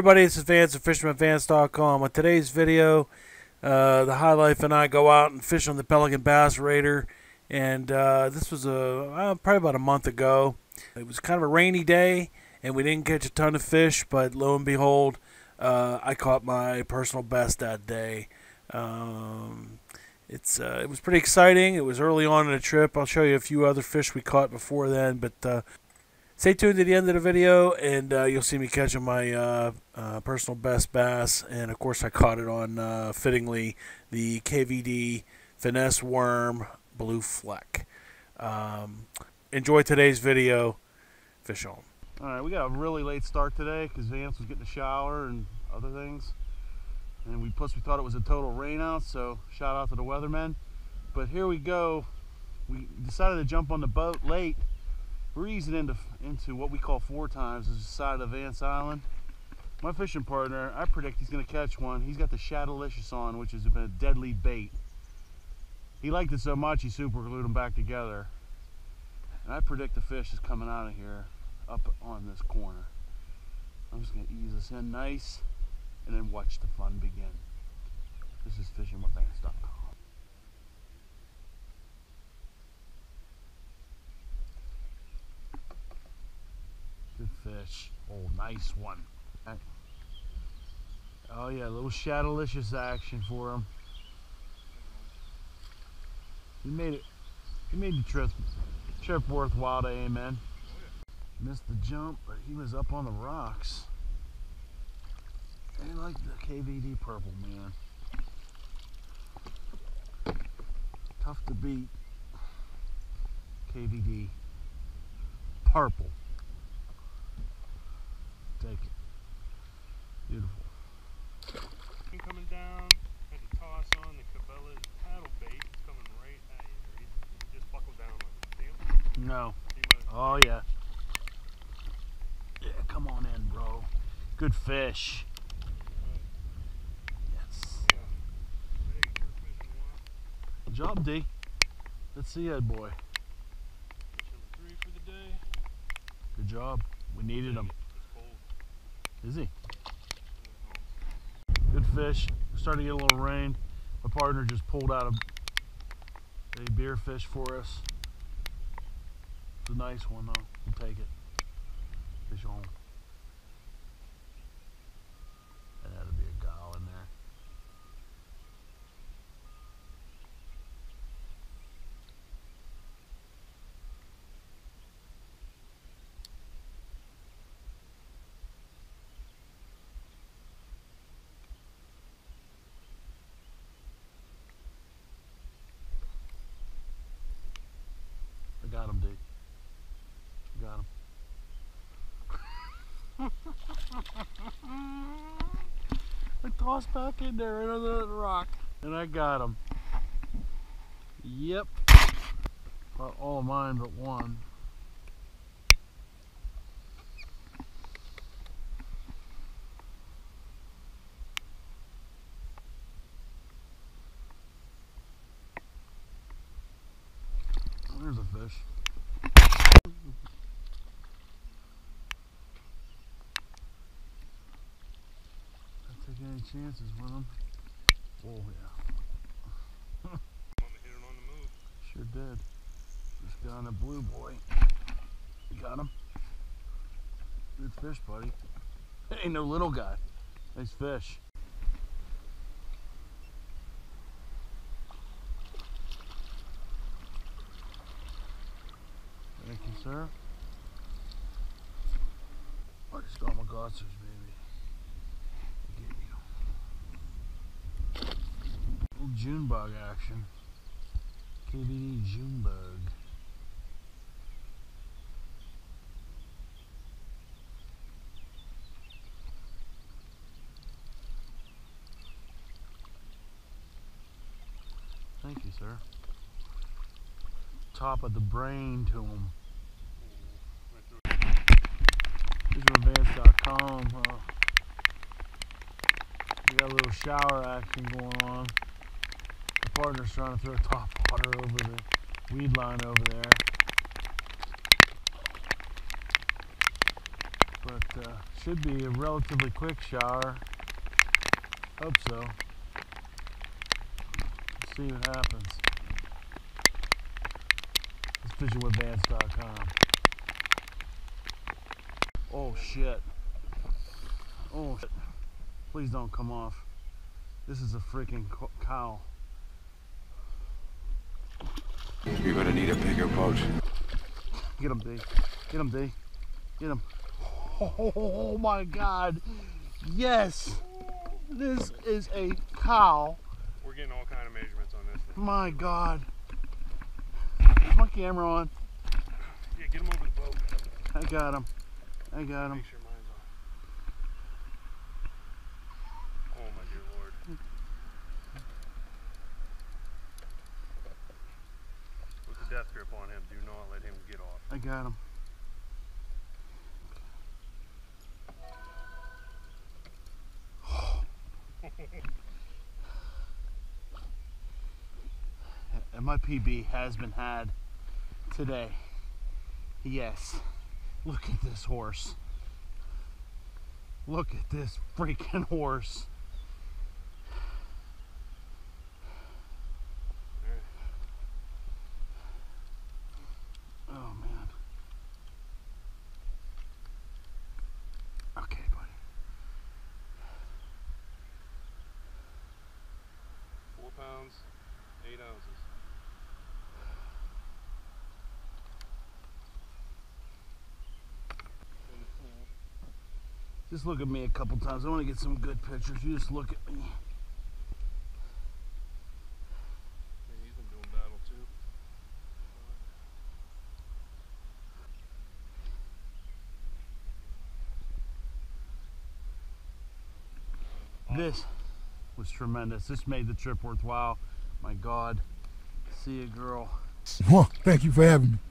everybody, this is Vance at FishermanAdvance.com. On today's video, the High Life and I go out and fish on the Pelican Bass Raider, and this was probably about a month ago. It was kind of a rainy day, and we didn't catch a ton of fish, but lo and behold, I caught my personal best that day. It was pretty exciting. It was early on in the trip. I'll show you a few other fish we caught before then, but stay tuned to the end of the video, and you'll see me catching my personal best bass. And, of course, I caught it on, fittingly, the KVD finesse worm blue fleck. Enjoy today's video. Fish on. All right, we got a really late start today because Vance was getting a shower and other things. And plus we thought it was a total rain out, so shout out to the weathermen. But here we go. We decided to jump on the boat late. We're easing into what we call four times, is the side of Vance Island. My fishing partner, I predict he's going to catch one. He's got the Shadalicious on, which has been a deadly bait. He liked it so much, he super glued them back together. And I predict the fish is coming out of here, up on this corner. I'm just going to ease this in nice, and then watch the fun begin. This is FishermanAdvance.com. Fish. Oh, nice one. Oh yeah, a little Shadalicious action for him. He made it. He made the trip worthwhile to amen. Missed the jump, but he was up on the rocks. They like the KVD purple, man. Tough to beat. KVD purple. Take it. Beautiful. Coming down, had to toss on the Cabela's paddle bait. It's coming right at you. You just buckle down on it. See him? No. Oh, yeah. Yeah, come on in, bro. Good fish. Yes. Good job, D. Let's see that boy. Three for the day. Good job. We needed him. Is he? Good fish. Starting to get a little rain. My partner just pulled out a beer fish for us. It's a nice one though. We'll take it. Fish on. That had to be a guile in there. Got him, dude. Got him. I tossed back in there right under that rock. And I got him. Yep. Got all mine but one. There's a fish. Not taking any chances with him. Oh yeah. Sure did. Just got on a blue boy. You got him. Good fish, buddy. Ain't no little guy. Nice fish. Thank you, sir. I just got my gossers, baby. Little Junebug action. KVD Junebug. Thank you, sir. Top of the brain to him. FishermanAdvance.com. We got a little shower action going on. My partner's trying to throw top water over the weed line over there. but should be a relatively quick shower. Hope so. Let's see what happens. It's fishingwithvance.com. Oh shit. Oh shit. Please don't come off. This is a freaking cow. You're gonna need a bigger boat. Get him, D. Get him, D. Get him. Oh my God. Yes. This is a cow. We're getting all kind of measurements on this thing. My God. Is my camera on? Yeah, get him over the boat. I got him. I got him. Make sure mine's on. Oh my dear Lord. Put the death grip on him. Do not let him get off. I got him. And my PB has been had today. Yes. Look at this horse. Look at this freaking horse. Oh man. Okay, buddy. 4 pounds, 8 ounces. Just look at me a couple times. I want to get some good pictures. You just look at me. He's been doing battle too. This was tremendous. This made the trip worthwhile. My God. See you, girl. Well, thank you for having me.